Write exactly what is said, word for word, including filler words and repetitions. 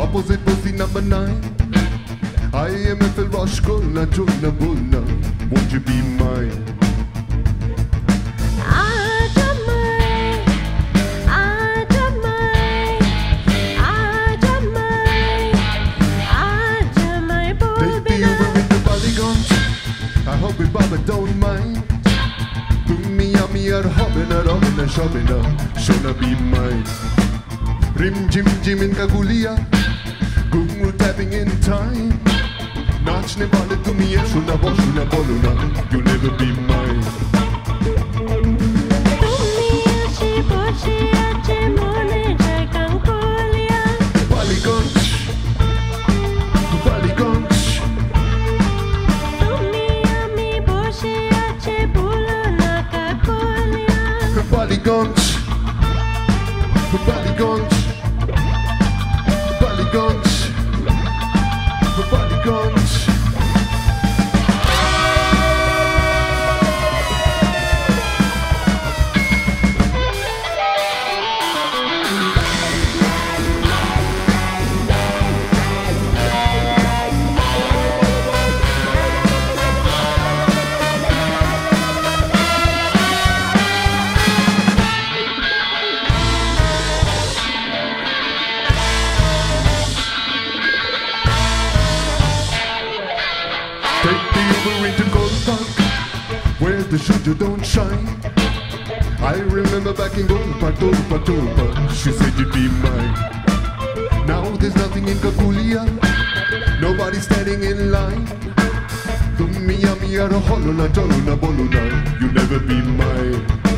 Opposite pussy number nine. I am a Rosh Kulna Chulna Bulna. Won't you be mine? But don't mind. To me, I'm here hopping around and shopping up. Shona be mine. Rim Jim Jim in Kakulia. Google tapping in time. Natch ne bale to me, Shona bo, Shona boluna. You'll never be mine. To me, ache boche, ache mone jai Kakulia. Ballygunge, Ballygunge. Ballygunge, Ballygunge, Ballygunge, Ballygunge. Where the shooter don't shine. I remember back in Golpa, Golpa, Golpa. She said you'd be mine. Now there's nothing in Kakulia. Nobody's standing in line. To me, I'm here, holona, jolona, bolona. You'll never be mine.